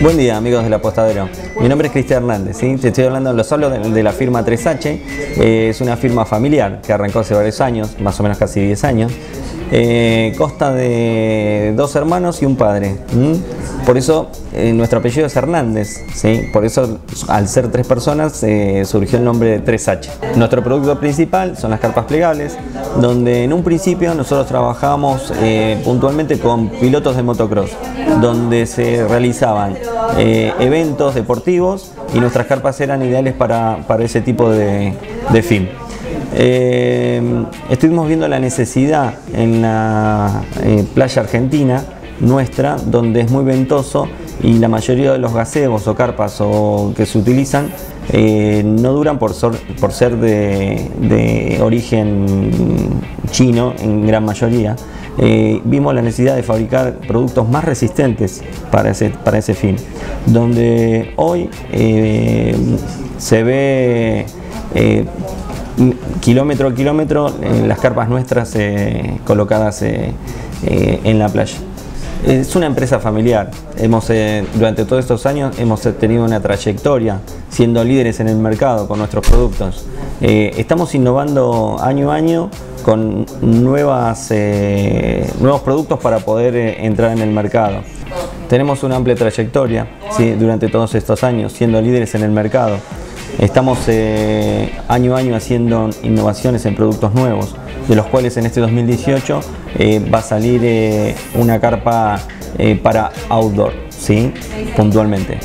Buen día amigos del Apostadero, mi nombre es Cristian Hernández, ¿sí? Te estoy hablando de la firma 3H, es una firma familiar que arrancó hace varios años, más o menos casi 10 años, consta de dos hermanos y un padre, por eso nuestro apellido es Hernández, ¿sí? Por eso al ser tres personas surgió el nombre de 3H. Nuestro producto principal son las carpas plegables, donde en un principio nosotros trabajamos puntualmente con pilotos de motocross, donde se realizaban eventos deportivos y nuestras carpas eran ideales para ese tipo de fin. Estuvimos viendo la necesidad en la playa argentina nuestra, donde es muy ventoso y la mayoría de los gazebos o carpas que se utilizan no duran por ser de origen chino en gran mayoría. Vimos la necesidad de fabricar productos más resistentes para ese fin, donde hoy se ve kilómetro a kilómetro las carpas nuestras colocadas en la playa. Es una empresa familiar, durante todos estos años hemos tenido una trayectoria siendo líderes en el mercado con nuestros productos. Estamos innovando año a año con nuevos productos para poder entrar en el mercado. Tenemos una amplia trayectoria, ¿sí? Durante todos estos años siendo líderes en el mercado. Estamos año a año haciendo innovaciones en productos nuevos, de los cuales en este 2018 va a salir una carpa para outdoor, ¿sí? Puntualmente.